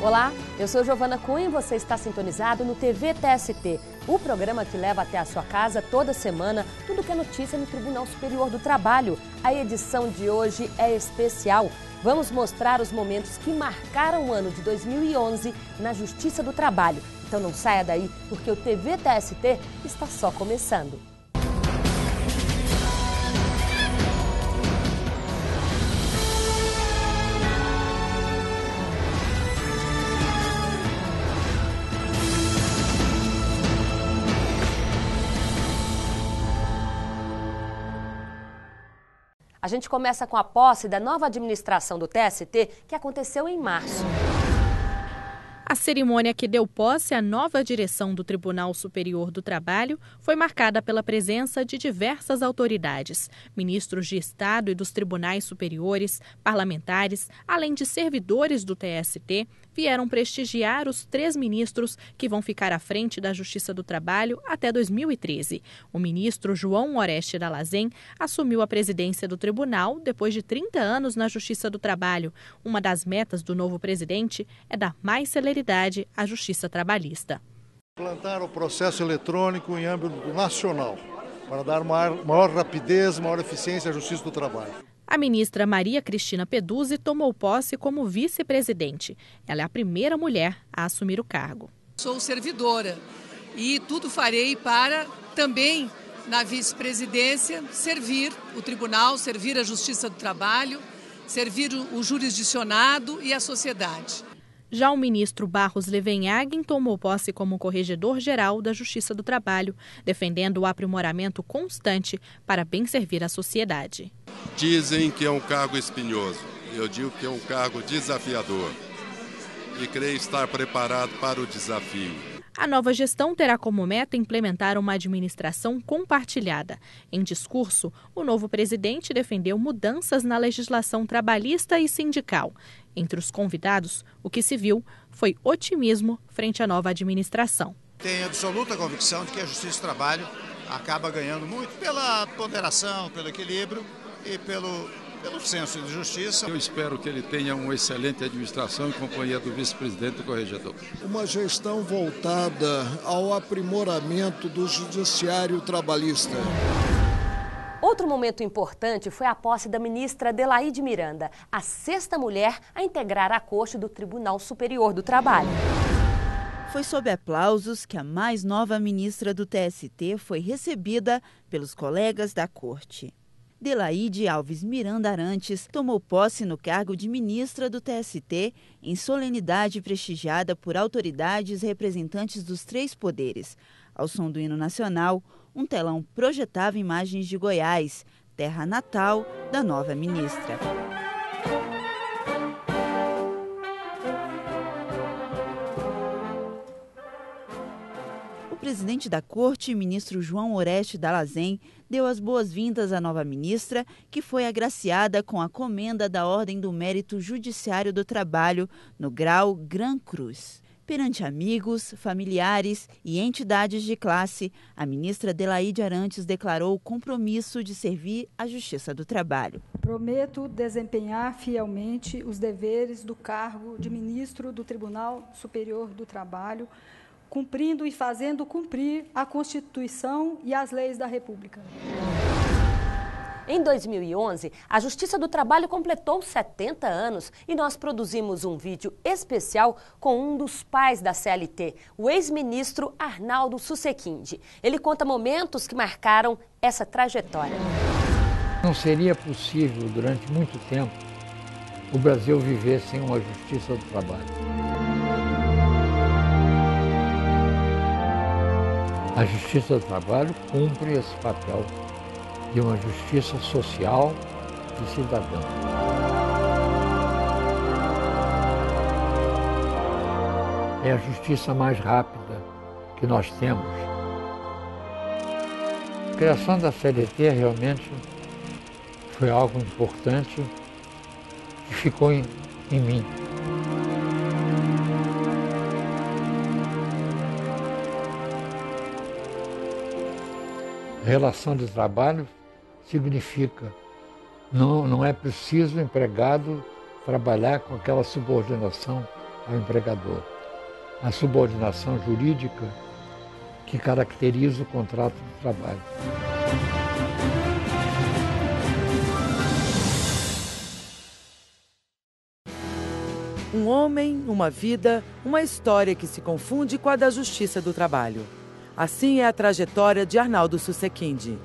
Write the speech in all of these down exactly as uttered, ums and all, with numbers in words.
Olá, eu sou Giovana Cunha e você está sintonizado no T V T S T, o programa que leva até a sua casa toda semana tudo que é notícia no Tribunal Superior do Trabalho. A edição de hoje é especial. Vamos mostrar os momentos que marcaram o ano de dois mil e onze na Justiça do Trabalho. Então não saia daí, porque o T V T S T está só começando. A gente começa com a posse da nova administração do T S T, que aconteceu em março. A cerimônia que deu posse à nova direção do Tribunal Superior do Trabalho foi marcada pela presença de diversas autoridades, ministros de Estado e dos tribunais superiores, parlamentares, além de servidores do T S T, vieram prestigiar os três ministros que vão ficar à frente da Justiça do Trabalho até dois mil e treze. O ministro João Orestes Dalazen assumiu a presidência do tribunal depois de trinta anos na Justiça do Trabalho. Uma das metas do novo presidente é dar mais celeridade à Justiça Trabalhista. Implantar o processo eletrônico em âmbito nacional, para dar maior, maior rapidez, maior eficiência à Justiça do Trabalho. A ministra Maria Cristina Peduzzi tomou posse como vice-presidente. Ela é a primeira mulher a assumir o cargo. Sou servidora e tudo farei para também, na vice-presidência, servir o tribunal, servir a Justiça do Trabalho, servir o jurisdicionado e a sociedade. Já o ministro Barros Levenhagen tomou posse como corregedor-geral da Justiça do Trabalho, defendendo o aprimoramento constante para bem servir a sociedade. Dizem que é um cargo espinhoso, eu digo que é um cargo desafiador e creio estar preparado para o desafio. A nova gestão terá como meta implementar uma administração compartilhada. Em discurso, o novo presidente defendeu mudanças na legislação trabalhista e sindical. Entre os convidados, o que se viu foi otimismo frente à nova administração. Tenho absoluta convicção de que a Justiça do Trabalho acaba ganhando muito pela ponderação, pelo equilíbrio e pelo, pelo senso de justiça. Eu espero que ele tenha uma excelente administração em companhia do vice-presidente e corregedor. Uma gestão voltada ao aprimoramento do judiciário trabalhista. Outro momento importante foi a posse da ministra Delaíde Miranda, a sexta mulher a integrar a corte do Tribunal Superior do Trabalho. Foi sob aplausos que a mais nova ministra do T S T foi recebida pelos colegas da corte. Delaíde Alves Miranda Arantes tomou posse no cargo de ministra do T S T em solenidade prestigiada por autoridades representantes dos três poderes. Ao som do hino nacional, um telão projetava imagens de Goiás, terra natal da nova ministra. O presidente da corte, ministro João Orestes Dalazen, deu as boas-vindas à nova ministra, que foi agraciada com a comenda da Ordem do Mérito Judiciário do Trabalho, no grau Gran Cruz. Perante amigos, familiares e entidades de classe, a ministra Delaíde Arantes declarou o compromisso de servir à Justiça do Trabalho. Prometo desempenhar fielmente os deveres do cargo de ministro do Tribunal Superior do Trabalho, cumprindo e fazendo cumprir a Constituição e as leis da República. Em dois mil e onze, a Justiça do Trabalho completou setenta anos e nós produzimos um vídeo especial com um dos pais da C L T, o ex-ministro Arnaldo Süssekind. Ele conta momentos que marcaram essa trajetória. Não seria possível, durante muito tempo, o Brasil viver sem uma Justiça do Trabalho. A Justiça do Trabalho cumpre esse papel de uma justiça social e cidadã. É a justiça mais rápida que nós temos. A criação da C L T realmente foi algo importante que ficou em, em mim. A relação de trabalho significa, não, não é preciso o empregado trabalhar com aquela subordinação ao empregador. A subordinação jurídica que caracteriza o contrato de trabalho. Um homem, uma vida, uma história que se confunde com a da Justiça do Trabalho. Assim é a trajetória de Arnaldo Süssekind.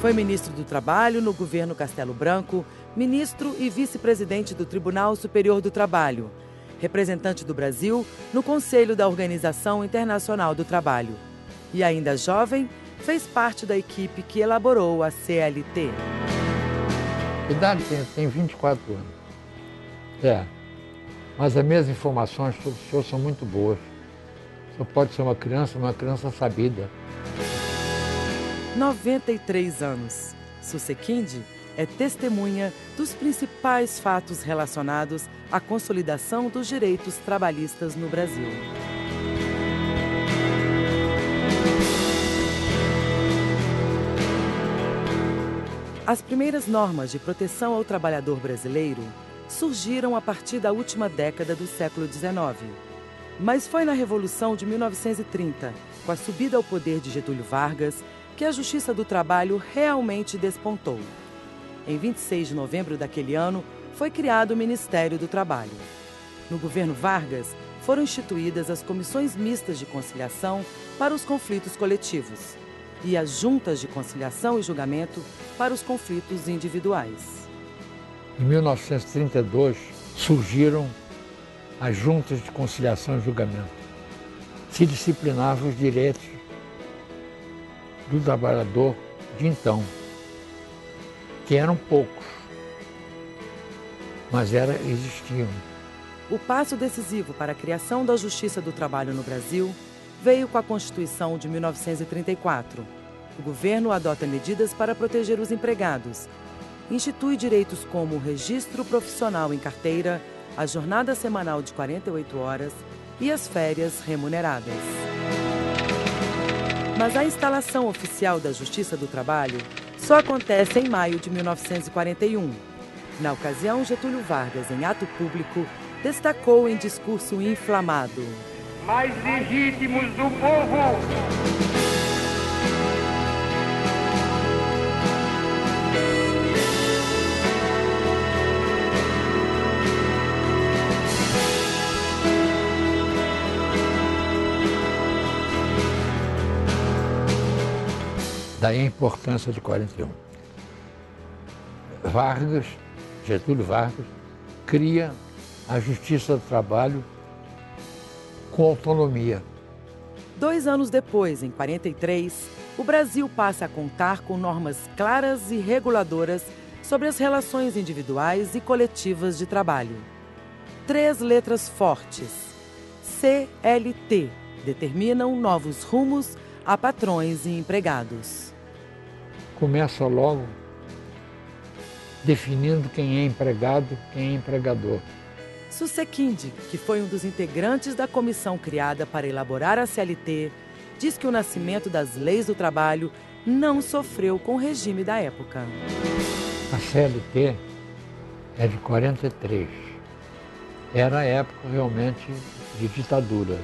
Foi ministro do Trabalho no governo Castelo Branco, ministro e vice-presidente do Tribunal Superior do Trabalho, representante do Brasil no Conselho da Organização Internacional do Trabalho. E ainda jovem, fez parte da equipe que elaborou a C L T. A idade tem vinte e quatro anos. É, mas as minhas informações sobre o senhor são muito boas. O senhor pode ser uma criança, uma criança sabida. noventa e três anos. Süssekind é testemunha dos principais fatos relacionados à consolidação dos direitos trabalhistas no Brasil. As primeiras normas de proteção ao trabalhador brasileiro surgiram a partir da última década do século dezenove. Mas foi na Revolução de mil novecentos e trinta, com a subida ao poder de Getúlio Vargas, que a Justiça do Trabalho realmente despontou. Em vinte e seis de novembro daquele ano, foi criado o Ministério do Trabalho. No governo Vargas, foram instituídas as comissões mistas de conciliação para os conflitos coletivos e as juntas de conciliação e julgamento para os conflitos individuais. Em mil novecentos e trinta e dois, surgiram as juntas de conciliação e julgamento. Se disciplinavam os direitos do trabalhador de então, que eram poucos, mas era, existiam. O passo decisivo para a criação da Justiça do Trabalho no Brasil veio com a Constituição de mil novecentos e trinta e quatro. O governo adota medidas para proteger os empregados, institui direitos como o registro profissional em carteira, a jornada semanal de quarenta e oito horas e as férias remuneradas. Mas a instalação oficial da Justiça do Trabalho só acontece em maio de mil novecentos e quarenta e um. Na ocasião, Getúlio Vargas, em ato público, destacou em discurso inflamado: mais legítimos do povo! Daí a importância de quarenta e um. Vargas, Getúlio Vargas, cria a Justiça do Trabalho com autonomia. Dois anos depois, em quarenta e três, o Brasil passa a contar com normas claras e reguladoras sobre as relações individuais e coletivas de trabalho. Três letras fortes, C L T, determinam novos rumos a patrões e empregados. Começa logo definindo quem é empregado e quem é empregador. Süssekind, que foi um dos integrantes da comissão criada para elaborar a C L T, diz que o nascimento das leis do trabalho não sofreu com o regime da época. A C L T é de quarenta e três. Era a época realmente de ditadura.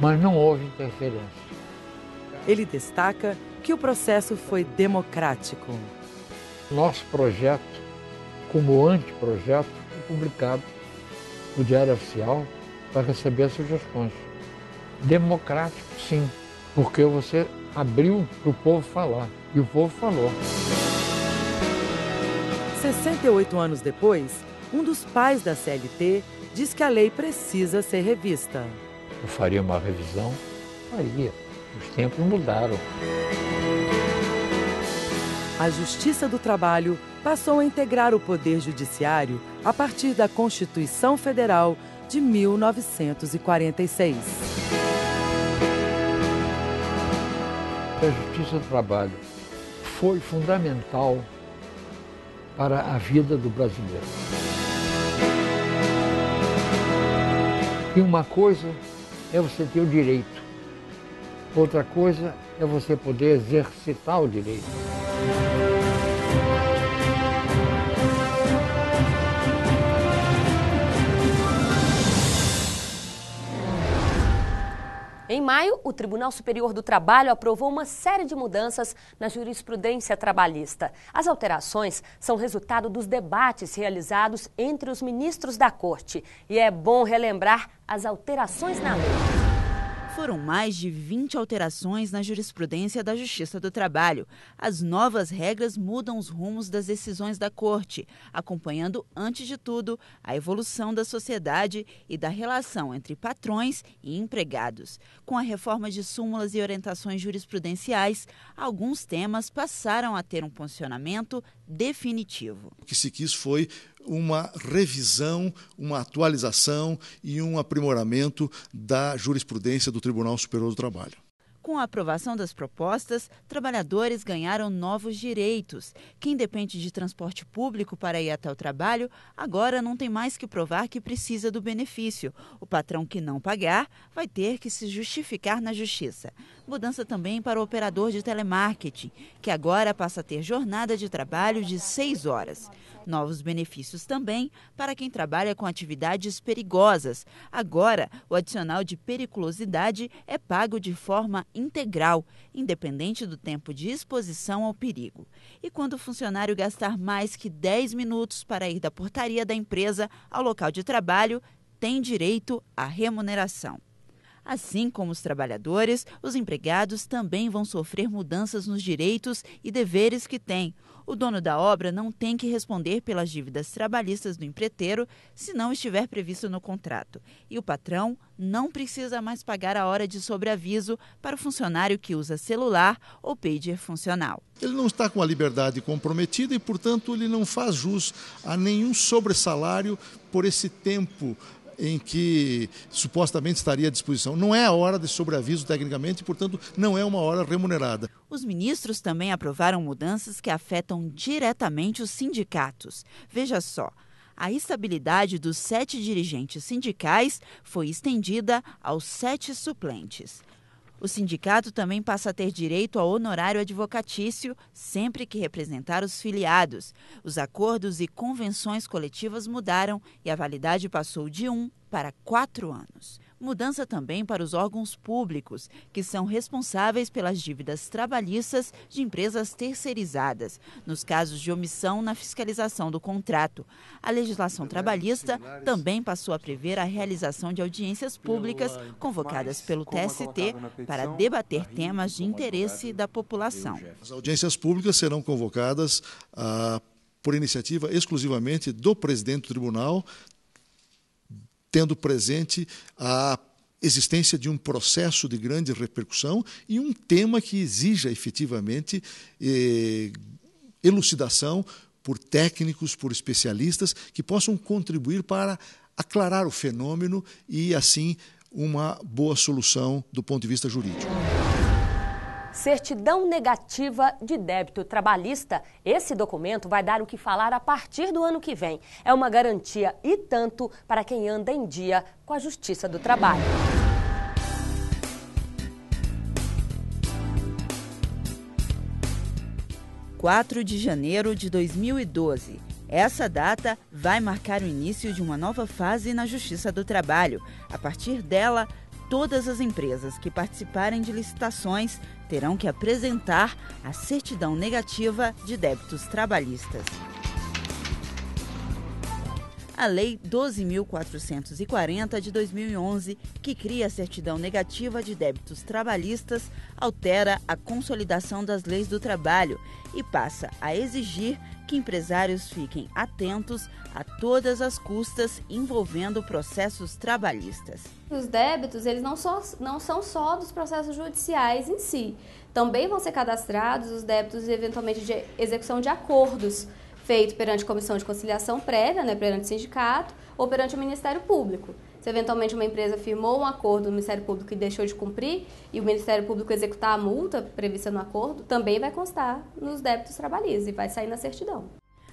Mas não houve interferência. Ele destaca que o processo foi democrático. Nosso projeto, como anteprojeto, foi publicado no Diário Oficial para receber sugestões. Democrático, sim, porque você abriu para o povo falar, e o povo falou. sessenta e oito anos depois, um dos pais da C L T diz que a lei precisa ser revista. Eu faria uma revisão? Faria. Os tempos mudaram. A Justiça do Trabalho passou a integrar o Poder Judiciário a partir da Constituição Federal de mil novecentos e quarenta e seis. A Justiça do Trabalho foi fundamental para a vida do brasileiro. E uma coisa é você ter o direito. Outra coisa é você poder exercitar o direito. Em maio, o Tribunal Superior do Trabalho aprovou uma série de mudanças na jurisprudência trabalhista. As alterações são resultado dos debates realizados entre os ministros da Corte. E é bom relembrar as alterações na lei. Foram mais de vinte alterações na jurisprudência da Justiça do Trabalho. As novas regras mudam os rumos das decisões da Corte, acompanhando, antes de tudo, a evolução da sociedade e da relação entre patrões e empregados. Com a reforma de súmulas e orientações jurisprudenciais, alguns temas passaram a ter um posicionamento definitivo. O que se quis foi uma revisão, uma atualização e um aprimoramento da jurisprudência do Tribunal Superior do Trabalho. Com a aprovação das propostas, trabalhadores ganharam novos direitos. Quem depende de transporte público para ir até o trabalho, agora não tem mais que provar que precisa do benefício. O patrão que não pagar vai ter que se justificar na justiça. Mudança também para o operador de telemarketing, que agora passa a ter jornada de trabalho de seis horas. Novos benefícios também para quem trabalha com atividades perigosas. Agora, o adicional de periculosidade é pago de forma integral, independente do tempo de exposição ao perigo. E quando o funcionário gastar mais que dez minutos para ir da portaria da empresa ao local de trabalho, tem direito à remuneração. Assim como os trabalhadores, os empregados também vão sofrer mudanças nos direitos e deveres que têm. O dono da obra não tem que responder pelas dívidas trabalhistas do empreiteiro se não estiver previsto no contrato. E o patrão não precisa mais pagar a hora de sobreaviso para o funcionário que usa celular ou pager funcional. Ele não está com a liberdade comprometida e, portanto, ele não faz jus a nenhum sobressalário por esse tempo em que supostamente estaria à disposição. Não é a hora de sobreaviso tecnicamente, portanto, não é uma hora remunerada. Os ministros também aprovaram mudanças que afetam diretamente os sindicatos. Veja só, a estabilidade dos sete dirigentes sindicais foi estendida aos sete suplentes. O sindicato também passa a ter direito ao honorário advocatício sempre que representar os filiados. Os acordos e convenções coletivas mudaram e a validade passou de um para quatro anos. Mudança também para os órgãos públicos, que são responsáveis pelas dívidas trabalhistas de empresas terceirizadas, nos casos de omissão na fiscalização do contrato. A legislação trabalhista também passou a prever a realização de audiências públicas convocadas pelo T S T para debater temas de interesse da população. As audiências públicas serão convocadas ah, por iniciativa exclusivamente do presidente do tribunal, tendo presente a existência de um processo de grande repercussão e um tema que exija efetivamente eh, elucidação por técnicos, por especialistas, que possam contribuir para aclarar o fenômeno e, assim, uma boa solução do ponto de vista jurídico. Certidão negativa de débito trabalhista. Esse documento vai dar o que falar a partir do ano que vem. É uma garantia e tanto para quem anda em dia com a Justiça do Trabalho. quatro de janeiro de dois mil e doze. Essa data vai marcar o início de uma nova fase na Justiça do Trabalho. A partir dela, todas as empresas que participarem de licitações terão que apresentar a certidão negativa de débitos trabalhistas. A Lei doze mil quatrocentos e quarenta de dois mil e onze, que cria a certidão negativa de débitos trabalhistas, altera a consolidação das leis do trabalho e passa a exigir que empresários fiquem atentos a todas as custas envolvendo processos trabalhistas. Os débitos, eles não, só, não são só dos processos judiciais em si. Também vão ser cadastrados os débitos, eventualmente, de execução de acordos feitos perante comissão de conciliação prévia, né, perante o sindicato ou perante o Ministério Público. Se, eventualmente, uma empresa firmou um acordo no Ministério Público e deixou de cumprir, e o Ministério Público executar a multa prevista no acordo, também vai constar nos débitos trabalhistas e vai sair na certidão.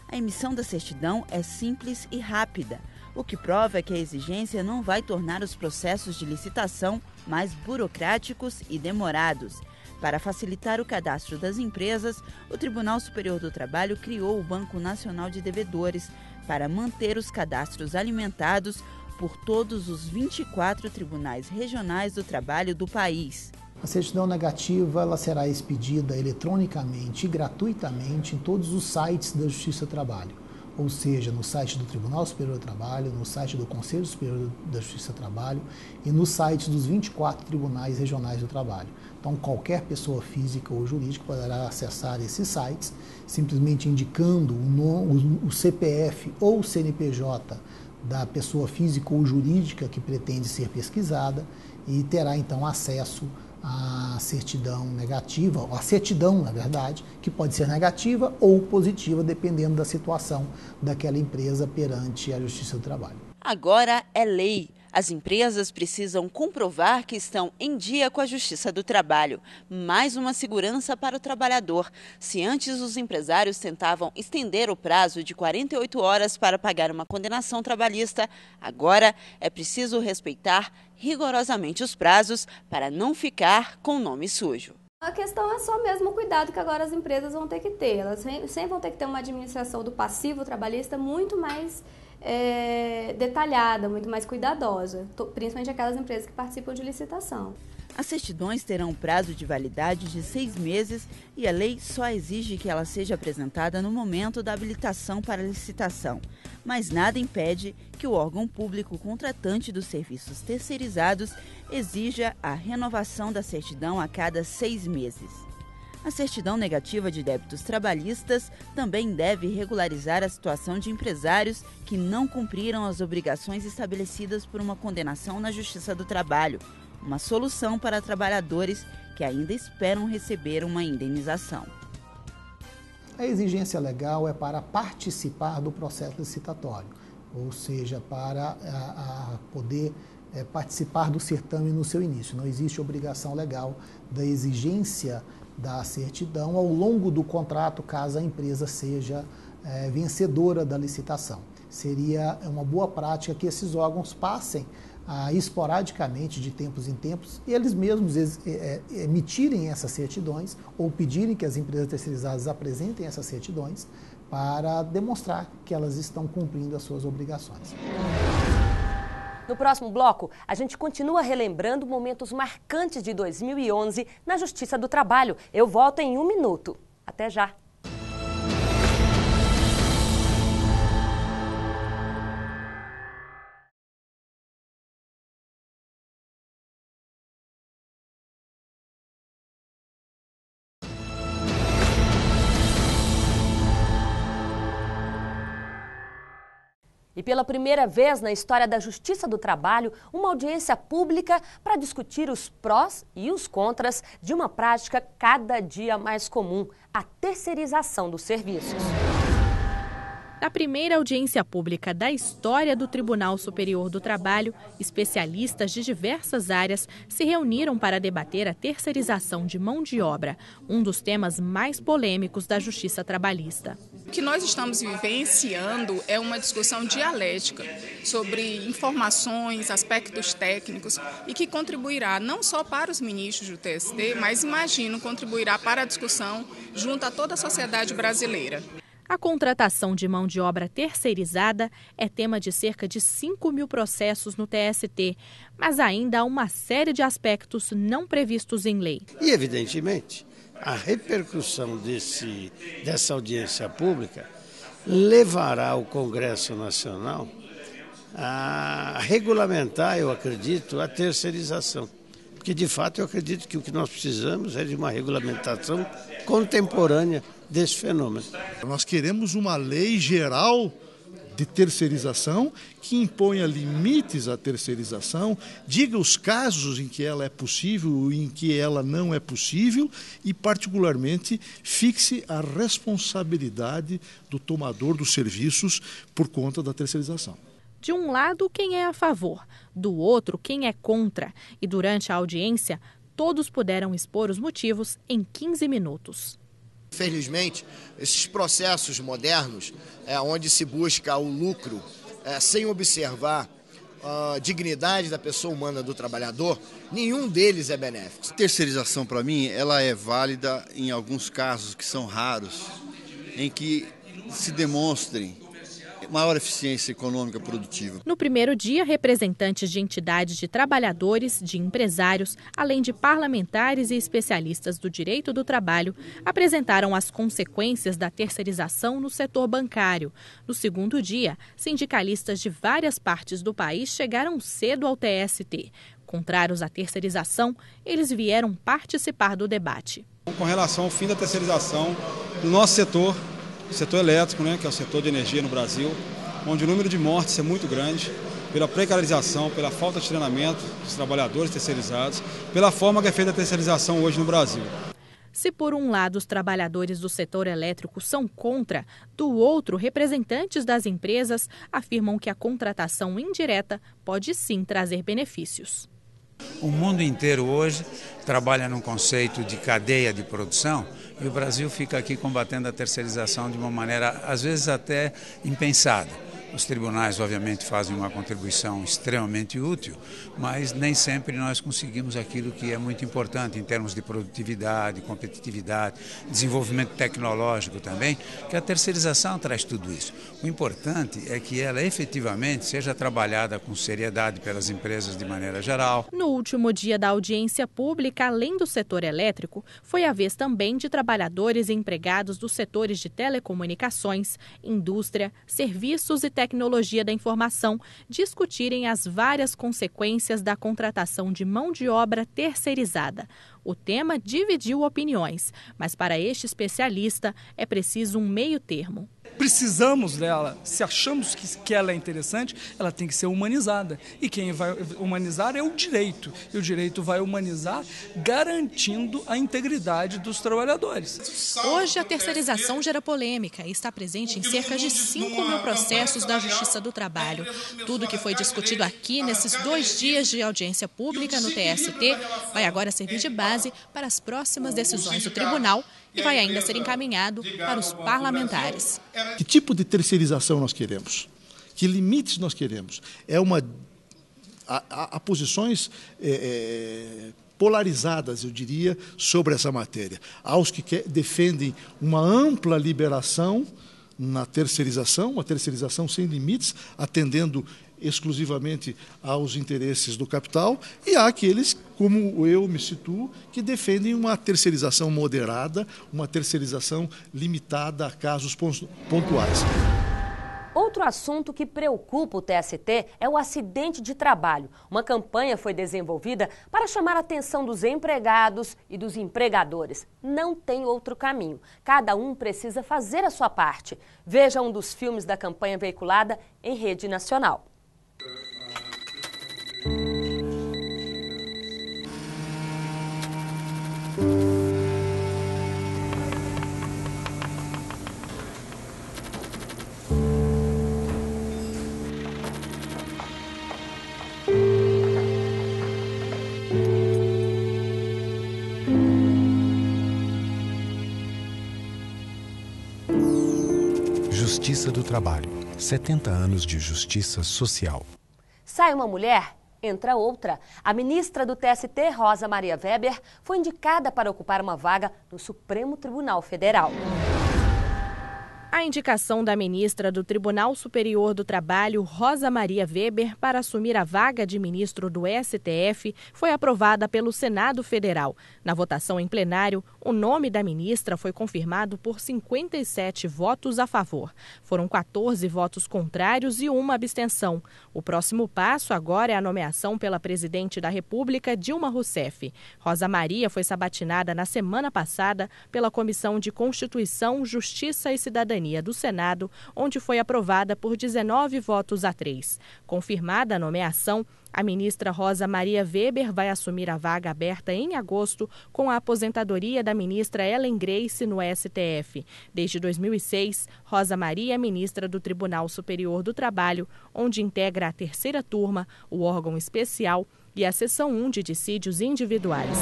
A emissão da certidão é simples e rápida, o que prova que a exigência não vai tornar os processos de licitação mais burocráticos e demorados. Para facilitar o cadastro das empresas, o Tribunal Superior do Trabalho criou o Banco Nacional de Devedores para manter os cadastros alimentados por todos os vinte e quatro tribunais regionais do trabalho do país. A certidão negativa ela será expedida eletronicamente e gratuitamente em todos os sites da Justiça do Trabalho, ou seja, no site do Tribunal Superior do Trabalho, no site do Conselho Superior da Justiça do Trabalho e no site dos vinte e quatro tribunais regionais do trabalho. Então, qualquer pessoa física ou jurídica poderá acessar esses sites, simplesmente indicando o, nome, o C P F ou o C N P J da pessoa física ou jurídica que pretende ser pesquisada e terá, então, acesso a certidão negativa, ou a certidão, na verdade, que pode ser negativa ou positiva, dependendo da situação daquela empresa perante a Justiça do Trabalho. Agora é lei. As empresas precisam comprovar que estão em dia com a Justiça do Trabalho. Mais uma segurança para o trabalhador. Se antes os empresários tentavam estender o prazo de quarenta e oito horas para pagar uma condenação trabalhista, agora é preciso respeitar rigorosamente os prazos para não ficar com o nome sujo. A questão é só mesmo o cuidado que agora as empresas vão ter que ter. Elas sempre vão ter que ter uma administração do passivo trabalhista muito mais É, detalhada, muito mais cuidadosa, principalmente aquelas empresas que participam de licitação. As certidões terão um prazo de validade de seis meses e a lei só exige que ela seja apresentada no momento da habilitação para licitação. Mas nada impede que o órgão público contratante dos serviços terceirizados exija a renovação da certidão a cada seis meses. A certidão negativa de débitos trabalhistas também deve regularizar a situação de empresários que não cumpriram as obrigações estabelecidas por uma condenação na Justiça do Trabalho, uma solução para trabalhadores que ainda esperam receber uma indenização. A exigência legal é para participar do processo licitatório, ou seja, para a, a poder é, participar do certame no seu início. Não existe obrigação legal da exigência da certidão ao longo do contrato, caso a empresa seja é, vencedora da licitação. Seria uma boa prática que esses órgãos passem a, esporadicamente, de tempos em tempos, eles mesmos é, emitirem essas certidões ou pedirem que as empresas terceirizadas apresentem essas certidões para demonstrar que elas estão cumprindo as suas obrigações. No próximo bloco, a gente continua relembrando momentos marcantes de dois mil e onze na Justiça do Trabalho. Eu volto em um minuto. Até já! E pela primeira vez na história da Justiça do Trabalho, uma audiência pública para discutir os prós e os contras de uma prática cada dia mais comum, a terceirização dos serviços. Na primeira audiência pública da história do Tribunal Superior do Trabalho, especialistas de diversas áreas se reuniram para debater a terceirização de mão de obra, um dos temas mais polêmicos da Justiça Trabalhista. O que nós estamos vivenciando é uma discussão dialética sobre informações, aspectos técnicos e que contribuirá não só para os ministros do T S T, mas imagino contribuirá para a discussão junto a toda a sociedade brasileira. A contratação de mão de obra terceirizada é tema de cerca de cinco mil processos no T S T, mas ainda há uma série de aspectos não previstos em lei. E, evidentemente, a repercussão desse, dessa audiência pública levará o Congresso Nacional a regulamentar, eu acredito, a terceirização. Porque, de fato, eu acredito que o que nós precisamos é de uma regulamentação contemporânea desse fenômeno. Nós queremos uma lei geral de terceirização que imponha limites à terceirização, diga os casos em que ela é possível e em que ela não é possível e, particularmente, fixe a responsabilidade do tomador dos serviços por conta da terceirização. De um lado, quem é a favor, do outro, quem é contra. E durante a audiência, todos puderam expor os motivos em quinze minutos. Felizmente, esses processos modernos, é, onde se busca o lucro é, sem observar a dignidade da pessoa humana, do trabalhador, nenhum deles é benéfico. Terceirização, para mim, ela é válida em alguns casos que são raros, em que se demonstrem maior eficiência econômica produtiva. No primeiro dia, representantes de entidades de trabalhadores, de empresários, além de parlamentares e especialistas do direito do trabalho, apresentaram as consequências da terceirização no setor bancário. No segundo dia, sindicalistas de várias partes do país chegaram cedo ao T S T. Contrários à terceirização, eles vieram participar do debate. Com relação ao fim da terceirização, no nosso setor, o setor elétrico, né, que é o setor de energia no Brasil, onde o número de mortes é muito grande, pela precarização, pela falta de treinamento dos trabalhadores terceirizados, pela forma que é feita a terceirização hoje no Brasil. Se por um lado os trabalhadores do setor elétrico são contra, do outro representantes das empresas afirmam que a contratação indireta pode sim trazer benefícios. O mundo inteiro hoje trabalha num conceito de cadeia de produção e o Brasil fica aqui combatendo a terceirização de uma maneira, às vezes, até impensada. Os tribunais, obviamente, fazem uma contribuição extremamente útil, mas nem sempre nós conseguimos aquilo que é muito importante em termos de produtividade, competitividade, desenvolvimento tecnológico também, que a terceirização traz tudo isso. O importante é que ela efetivamente seja trabalhada com seriedade pelas empresas de maneira geral. No último dia da audiência pública, além do setor elétrico, foi a vez também de trabalhadores e empregados dos setores de telecomunicações, indústria, serviços e tecnologia da informação discutirem as várias consequências da contratação de mão de obra terceirizada. O tema dividiu opiniões, mas para este especialista é preciso um meio termo. Precisamos dela, se achamos que, que ela é interessante, ela tem que ser humanizada. E quem vai humanizar é o direito. E o direito vai humanizar garantindo a integridade dos trabalhadores. Hoje a terceirização gera polêmica e está presente em cerca de cinco mil processos da Justiça do Trabalho. Tudo que foi discutido aqui nesses dois dias de audiência pública no T S T vai agora servir de base para as próximas decisões do tribunal e vai ainda ser encaminhado para os parlamentares. Que tipo de terceirização nós queremos? Que limites nós queremos? É uma, há posições é, é, polarizadas, eu diria, sobre essa matéria. Há os que quer, defendem uma ampla liberação na terceirização, uma terceirização sem limites, atendendo exclusivamente aos interesses do capital, e há aqueles, como eu me situo, que defendem uma terceirização moderada, uma terceirização limitada a casos pontuais. Outro assunto que preocupa o T S T é o acidente de trabalho. Uma campanha foi desenvolvida para chamar a atenção dos empregados e dos empregadores. Não tem outro caminho. Cada um precisa fazer a sua parte. Veja um dos filmes da campanha veiculada em rede nacional. Justiça do Trabalho. setenta anos de justiça social. Sai uma mulher, entra outra. A ministra do T S T, Rosa Maria Weber, foi indicada para ocupar uma vaga no Supremo Tribunal Federal. A indicação da ministra do Tribunal Superior do Trabalho, Rosa Maria Weber, para assumir a vaga de ministro do S T F foi aprovada pelo Senado Federal. Na votação em plenário, o nome da ministra foi confirmado por cinquenta e sete votos a favor. Foram quatorze votos contrários e uma abstenção. O próximo passo agora é a nomeação pela presidente da República, Dilma Rousseff. Rosa Maria foi sabatinada na semana passada pela Comissão de Constituição, Justiça e Cidadania do Senado, onde foi aprovada por dezenove votos a três. Confirmada a nomeação, a ministra Rosa Maria Weber vai assumir a vaga aberta em agosto com a aposentadoria da ministra Ellen Grace no S T F. Desde dois mil e seis, Rosa Maria é ministra do Tribunal Superior do Trabalho, onde integra a terceira turma, o órgão especial e a seção um de dissídios individuais.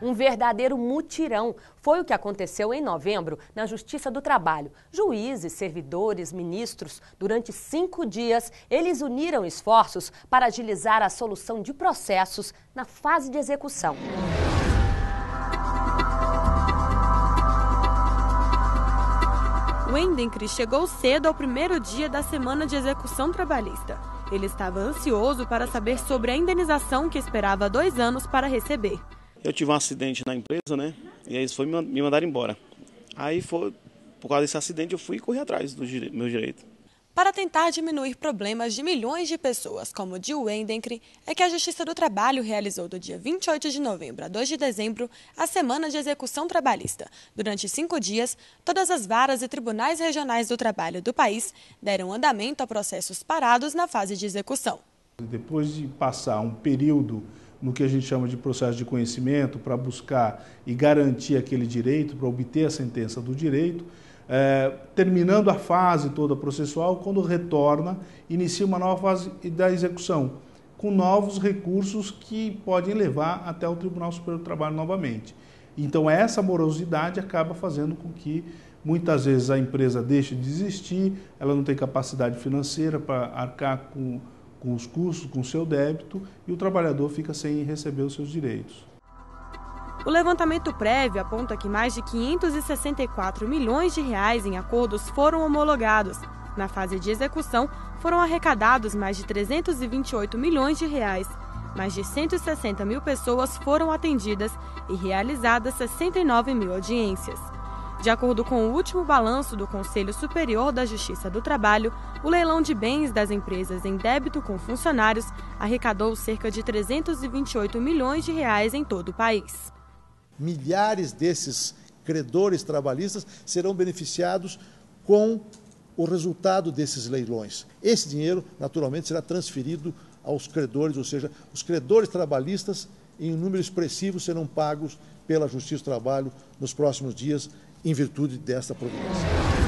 Um verdadeiro mutirão foi o que aconteceu em novembro na Justiça do Trabalho. Juízes, servidores, ministros, durante cinco dias, eles uniram esforços para agilizar a solução de processos na fase de execução. O Endencris chegou cedo ao primeiro dia da semana de execução trabalhista. Ele estava ansioso para saber sobre a indenização que esperava há dois anos para receber. Eu tive um acidente na empresa, né? E aí eles foram me mandar embora. Aí foi, por causa desse acidente, eu fui e corri atrás do meu direito. Para tentar diminuir problemas de milhões de pessoas, como o de Wendencke, é que a Justiça do Trabalho realizou do dia vinte e oito de novembro a dois de dezembro a Semana de Execução Trabalhista. Durante cinco dias, todas as varas e tribunais regionais do trabalho do país deram andamento a processos parados na fase de execução. Depois de passar um período no que a gente chama de processo de conhecimento para buscar e garantir aquele direito, para obter a sentença do direito, É, terminando a fase toda processual, quando retorna, inicia uma nova fase da execução, com novos recursos que podem levar até o Tribunal Superior do Trabalho novamente. Então essa morosidade acaba fazendo com que muitas vezes a empresa deixe de existir, ela não tem capacidade financeira para arcar com, com os custos, com o seu débito, e o trabalhador fica sem receber os seus direitos. O levantamento prévio aponta que mais de quinhentos e sessenta e quatro milhões de reais em acordos foram homologados. Na fase de execução, foram arrecadados mais de trezentos e vinte e oito milhões de reais. Mais de cento e sessenta mil pessoas foram atendidas e realizadas sessenta e nove mil audiências. De acordo com o último balanço do Conselho Superior da Justiça do Trabalho, o leilão de bens das empresas em débito com funcionários arrecadou cerca de trezentos e vinte e oito milhões de reais em todo o país. Milhares desses credores trabalhistas serão beneficiados com o resultado desses leilões. Esse dinheiro, naturalmente, será transferido aos credores, ou seja, os credores trabalhistas, em um número expressivo, serão pagos pela Justiça do Trabalho nos próximos dias, em virtude dessa providência.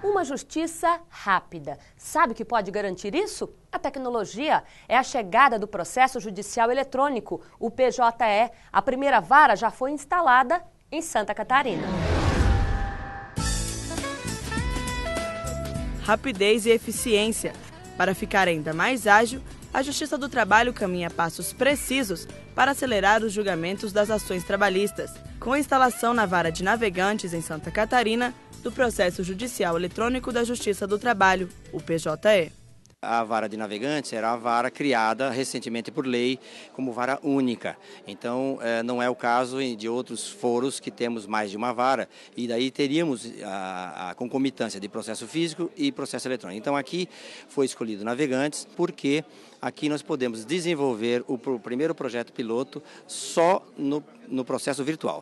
Uma justiça rápida. Sabe o que pode garantir isso? A tecnologia. É a chegada do processo judicial eletrônico, o P J E. A primeira vara já foi instalada em Santa Catarina. Rapidez e eficiência. Para ficar ainda mais ágil, a Justiça do Trabalho caminha passos precisos para acelerar os julgamentos das ações trabalhistas, com a instalação na vara de Navegantes, em Santa Catarina, do Processo Judicial Eletrônico da Justiça do Trabalho, o P J E. A vara de Navegantes era a vara criada recentemente por lei como vara única. Então, não é o caso de outros foros que temos mais de uma vara, e daí teríamos a concomitância de processo físico e processo eletrônico. Então, aqui foi escolhido Navegantes porque aqui nós podemos desenvolver o primeiro projeto piloto só no, no processo virtual.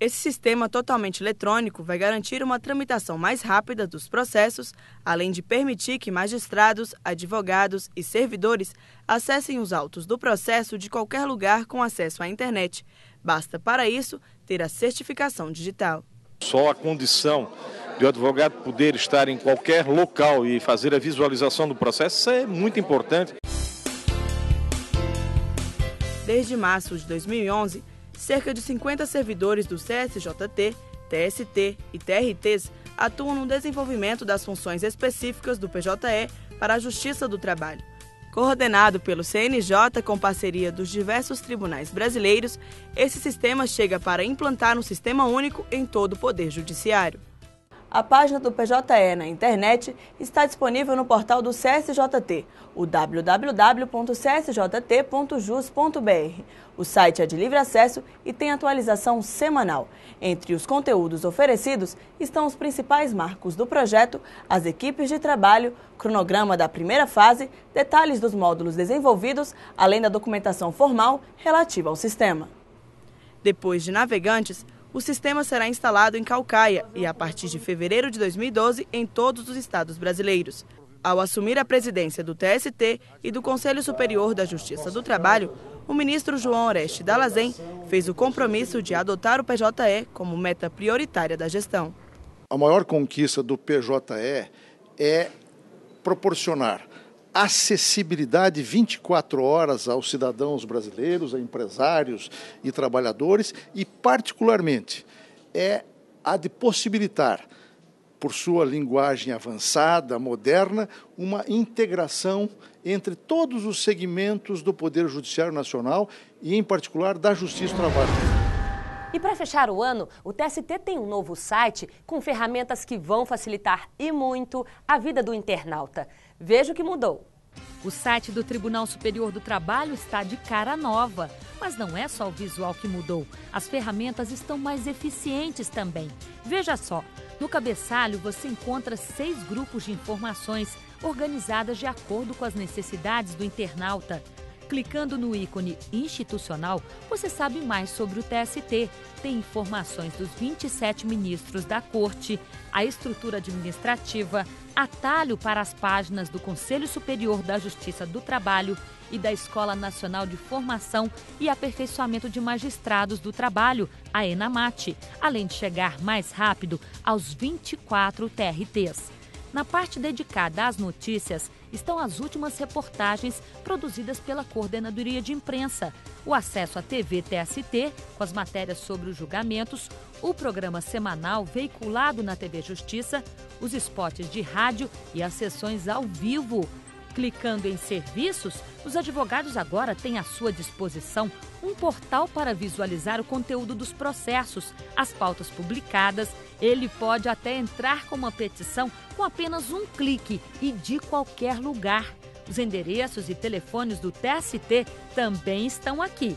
Esse sistema totalmente eletrônico vai garantir uma tramitação mais rápida dos processos, além de permitir que magistrados, advogados e servidores acessem os autos do processo de qualquer lugar com acesso à internet. Basta, para isso, ter a certificação digital. Só a condição de o advogado poder estar em qualquer local e fazer a visualização do processo, isso é muito importante. Desde março de dois mil e onze, cerca de cinquenta servidores do C S J T, T S T e T R Ts atuam no desenvolvimento das funções específicas do P J E para a Justiça do Trabalho. Coordenado pelo C N J com parceria dos diversos tribunais brasileiros, esse sistema chega para implantar um sistema único em todo o Poder Judiciário. A página do P J E na internet está disponível no portal do C S J T, o w w w ponto c s j t ponto jus ponto b r. O site é de livre acesso e tem atualização semanal. Entre os conteúdos oferecidos estão os principais marcos do projeto, as equipes de trabalho, cronograma da primeira fase, detalhes dos módulos desenvolvidos, além da documentação formal relativa ao sistema. Depois de Navegantes, o sistema será instalado em Calcaia e, a partir de fevereiro de dois mil e doze, em todos os estados brasileiros. Ao assumir a presidência do T S T e do Conselho Superior da Justiça do Trabalho, o ministro João Orestes Dalazen fez o compromisso de adotar o P J E como meta prioritária da gestão. A maior conquista do P J E é proporcionar acessibilidade vinte e quatro horas aos cidadãos brasileiros, a empresários e trabalhadores, e particularmente é a de possibilitar, por sua linguagem avançada, moderna, uma integração entre todos os segmentos do Poder Judiciário Nacional e, em particular, da Justiça do Trabalho. E para fechar o ano, o T S T tem um novo site com ferramentas que vão facilitar e muito a vida do internauta. Veja o que mudou. O site do Tribunal Superior do Trabalho está de cara nova, mas não é só o visual que mudou. As ferramentas estão mais eficientes também. Veja só, no cabeçalho você encontra seis grupos de informações organizadas de acordo com as necessidades do internauta. Clicando no ícone institucional, você sabe mais sobre o T S T. Tem informações dos vinte e sete ministros da Corte, a estrutura administrativa, atalho para as páginas do Conselho Superior da Justiça do Trabalho e da Escola Nacional de Formação e Aperfeiçoamento de Magistrados do Trabalho, a ENAMAT, além de chegar mais rápido aos vinte e quatro T R Tês. Na parte dedicada às notícias, estão as últimas reportagens produzidas pela Coordenadoria de Imprensa, o acesso à T V T S T, com as matérias sobre os julgamentos, o programa semanal veiculado na T V Justiça, os spots de rádio e as sessões ao vivo. Clicando em serviços, os advogados agora têm à sua disposição um portal para visualizar o conteúdo dos processos, as pautas publicadas. Ele pode até entrar com uma petição com apenas um clique e de qualquer lugar. Os endereços e telefones do T S T também estão aqui.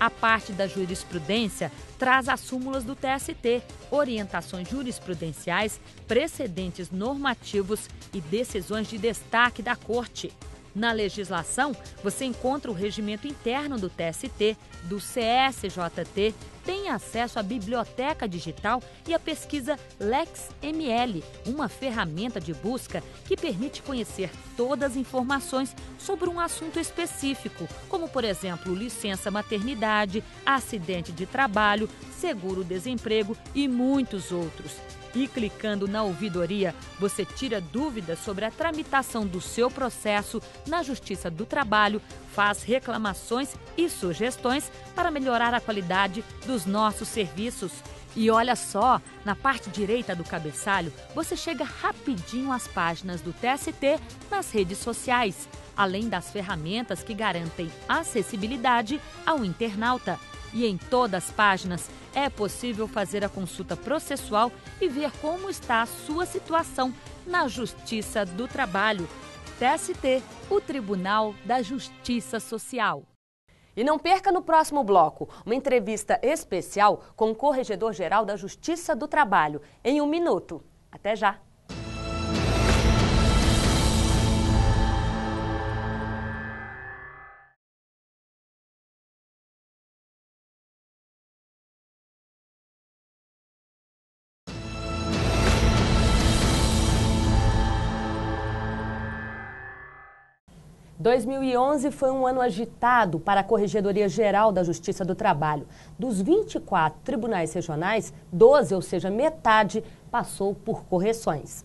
A parte da jurisprudência traz as súmulas do T S T, orientações jurisprudenciais, precedentes normativos e decisões de destaque da Corte. Na legislação, você encontra o regimento interno do T S T, do C S J T, tem acesso à biblioteca digital e à pesquisa LexML, uma ferramenta de busca que permite conhecer todas as informações sobre um assunto específico, como, por exemplo, licença maternidade, acidente de trabalho, seguro-desemprego e muitos outros. E clicando na ouvidoria, você tira dúvidas sobre a tramitação do seu processo na Justiça do Trabalho, faz reclamações e sugestões para melhorar a qualidade dos nossos serviços. E olha só, na parte direita do cabeçalho, você chega rapidinho às páginas do T S T nas redes sociais, além das ferramentas que garantem acessibilidade ao internauta. E em todas as páginas é possível fazer a consulta processual e ver como está a sua situação na Justiça do Trabalho. T S T, o Tribunal da Justiça Social. E não perca no próximo bloco uma entrevista especial com o Corregedor-Geral da Justiça do Trabalho, em um minuto. Até já! dois mil e onze foi um ano agitado para a Corregedoria-Geral da Justiça do Trabalho. Dos vinte e quatro tribunais regionais, doze, ou seja, metade, passou por correções.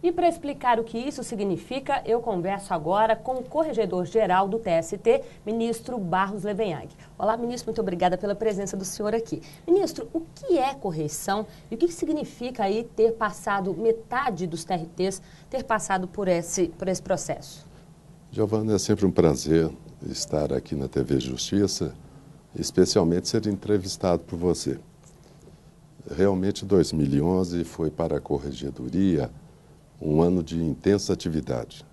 E para explicar o que isso significa, eu converso agora com o Corregedor-Geral do T S T, ministro Barros Levenhagen. Olá, ministro, muito obrigada pela presença do senhor aqui. Ministro, o que é correção e o que significa aí ter passado metade dos T R Tês, ter passado por esse, por esse processo? Giovana, é sempre um prazer estar aqui na T V Justiça, especialmente ser entrevistado por você. Realmente, dois mil e onze foi para a Corregedoria um ano de intensa atividade,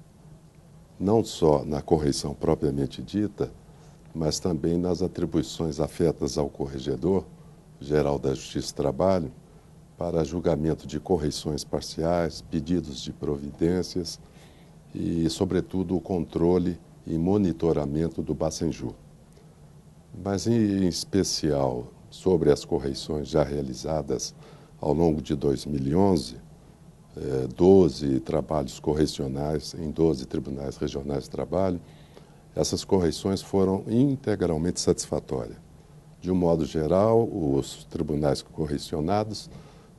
não só na correção propriamente dita, mas também nas atribuições afetas ao Corregedor-Geral da Justiça do Trabalho para julgamento de correções parciais, pedidos de providências e, sobretudo, o controle e monitoramento do Bacenju. Mas, em especial, sobre as correções já realizadas ao longo de dois mil e onze, doze trabalhos correcionais em doze tribunais regionais de trabalho, essas correções foram integralmente satisfatórias. De um modo geral, os tribunais correcionados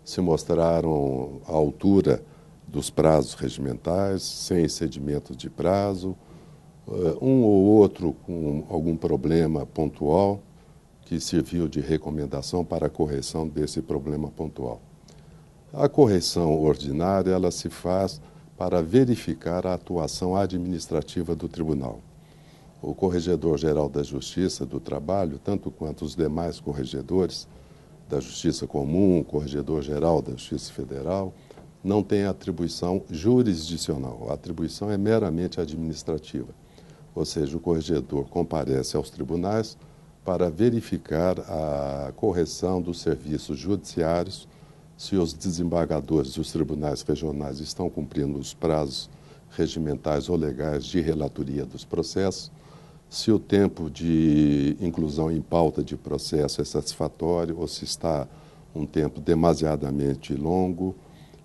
se mostraram à altura dos prazos regimentais, sem excedimento de prazo, um ou outro com algum problema pontual que serviu de recomendação para a correção desse problema pontual. A correção ordinária, ela se faz para verificar a atuação administrativa do Tribunal. O Corregedor-Geral da Justiça do Trabalho, tanto quanto os demais corregedores da Justiça Comum, o Corregedor-Geral da Justiça Federal, não tem atribuição jurisdicional. A atribuição é meramente administrativa, ou seja, o corregedor comparece aos tribunais para verificar a correção dos serviços judiciários, se os desembargadores dos tribunais regionais estão cumprindo os prazos regimentais ou legais de relatoria dos processos, se o tempo de inclusão em pauta de processo é satisfatório ou se está um tempo demasiadamente longo.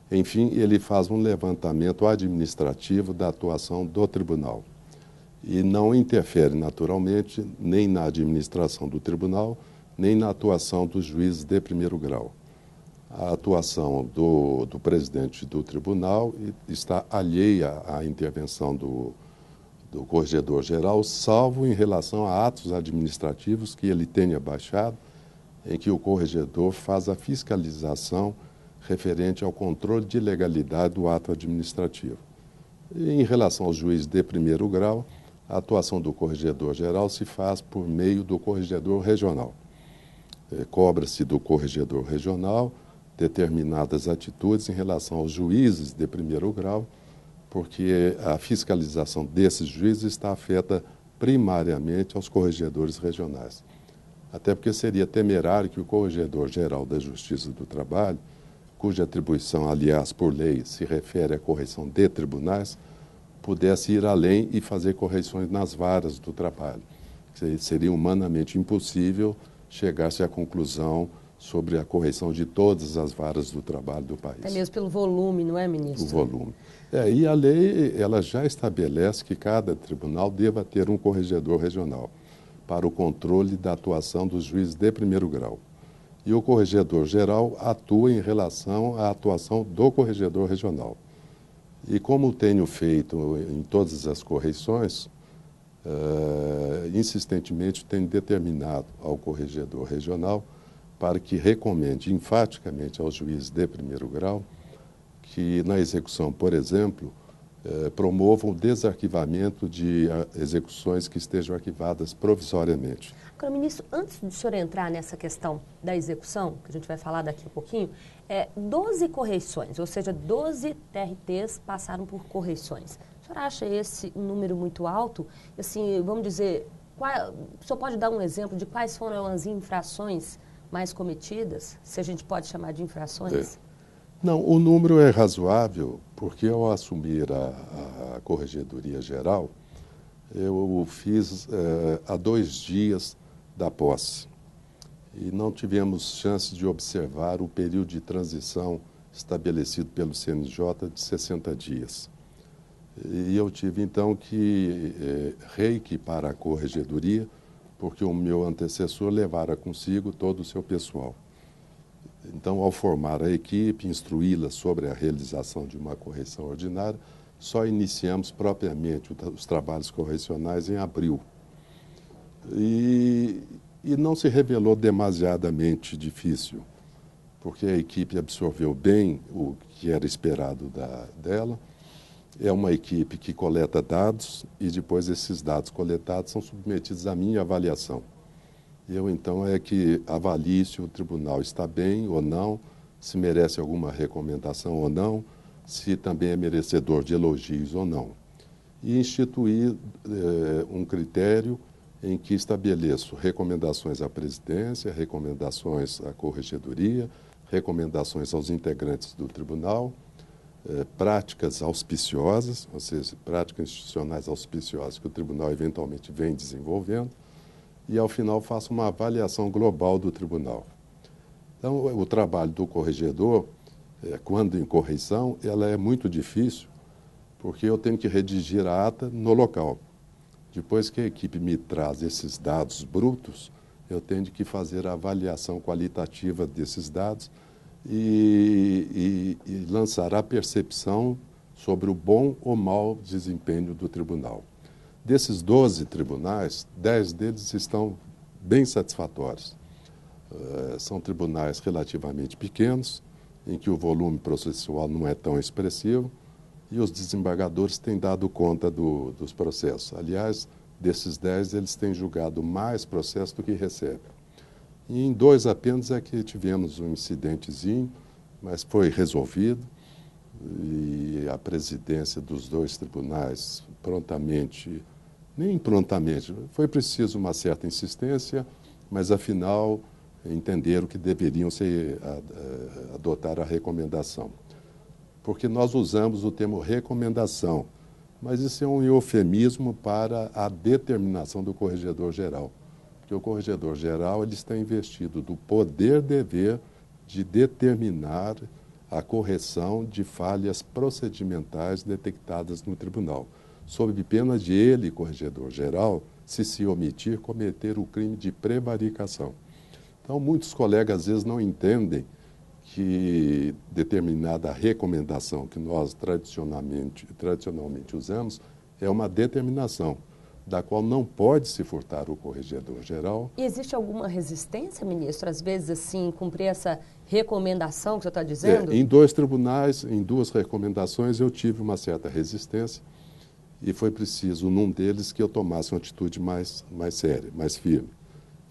Enfim, ele faz um levantamento administrativo da atuação do tribunal e não interfere naturalmente nem na administração do tribunal, nem na atuação dos juízes de primeiro grau. A atuação do, do presidente do tribunal está alheia à intervenção do, do corregedor-geral, salvo em relação a atos administrativos que ele tenha baixado, em que o corregedor faz a fiscalização referente ao controle de legalidade do ato administrativo. E, em relação aos juízes de primeiro grau, a atuação do corregedor-geral se faz por meio do corregedor regional. Cobra-se do corregedor regional determinadas atitudes em relação aos juízes de primeiro grau, porque a fiscalização desses juízes está afeta primariamente aos corregedores regionais. Até porque seria temerário que o Corregedor-Geral da Justiça do Trabalho, cuja atribuição, aliás, por lei, se refere à correção de tribunais, pudesse ir além e fazer correções nas varas do trabalho. Seria humanamente impossível chegar-se à conclusão sobre a correção de todas as varas do trabalho do país. Até mesmo pelo volume, não é, ministro? O volume. É, e a lei ela já estabelece que cada tribunal deva ter um corregedor regional para o controle da atuação dos juízes de primeiro grau. E o corregedor geral atua em relação à atuação do corregedor regional. E como tenho feito em todas as correções, uh, insistentemente tenho determinado ao corregedor regional para que recomende enfaticamente aos juízes de primeiro grau que, na execução, por exemplo, eh, promovam o desarquivamento de execuções que estejam arquivadas provisoriamente. Agora, ministro, antes de o senhor entrar nessa questão da execução, que a gente vai falar daqui a pouquinho, é, doze correições, ou seja, doze T R Tês passaram por correições. O senhor acha esse um número muito alto? Assim, vamos dizer, qual, o senhor pode dar um exemplo de quais foram as infrações mais cometidas, se a gente pode chamar de infrações? É. Não, o número é razoável, porque ao assumir a, a Corregedoria Geral, eu fiz eh, há dois dias da posse. E não tivemos chance de observar o período de transição estabelecido pelo C N J de sessenta dias. E eu tive, então, que eh, reequipar a Corregedoria, porque o meu antecessor levara consigo todo o seu pessoal. Então, ao formar a equipe, instruí-la sobre a realização de uma correção ordinária, só iniciamos propriamente os trabalhos correcionais em abril. E, e não se revelou demasiadamente difícil, porque a equipe absorveu bem o que era esperado da, dela. É uma equipe que coleta dados e depois esses dados coletados são submetidos à minha avaliação. Eu, então, é que avalio se o tribunal está bem ou não, se merece alguma recomendação ou não, se também é merecedor de elogios ou não. E instituir eh, um critério em que estabeleço recomendações à presidência, recomendações à corregedoria, recomendações aos integrantes do tribunal, É, práticas auspiciosas, ou seja, práticas institucionais auspiciosas que o tribunal eventualmente vem desenvolvendo, e ao final faça uma avaliação global do tribunal. Então, o, o trabalho do corregedor, é, quando em correição, ela é muito difícil, porque eu tenho que redigir a ata no local. Depois que a equipe me traz esses dados brutos, eu tenho que fazer a avaliação qualitativa desses dados, E, e, e lançar a percepção sobre o bom ou mau desempenho do tribunal. Desses doze tribunais, dez deles estão bem satisfatórios. Uh, são tribunais relativamente pequenos, em que o volume processual não é tão expressivo e os desembargadores têm dado conta do, dos processos. Aliás, desses dez, eles têm julgado mais processos do que recebem. E em dois apenas é que tivemos um incidentezinho, mas foi resolvido, e a presidência dos dois tribunais prontamente, nem prontamente, foi preciso uma certa insistência, mas afinal entenderam que deveriam se adotar a recomendação. Porque nós usamos o termo recomendação, mas isso é um eufemismo para a determinação do corregedor-geral. Porque o corregedor-geral ele está investido do poder-dever de determinar a correção de falhas procedimentais detectadas no tribunal, sob pena de ele, corregedor-geral, se se omitir, cometer o crime de prevaricação. Então, muitos colegas, às vezes, não entendem que determinada recomendação que nós tradicionalmente, tradicionalmente usamos é uma determinação da qual não pode se furtar o corregedor-geral. E existe alguma resistência, ministro, às vezes, assim, cumprir essa recomendação que o senhor está dizendo? É, em dois tribunais, em duas recomendações, eu tive uma certa resistência e foi preciso, num deles, que eu tomasse uma atitude mais, mais séria, mais firme.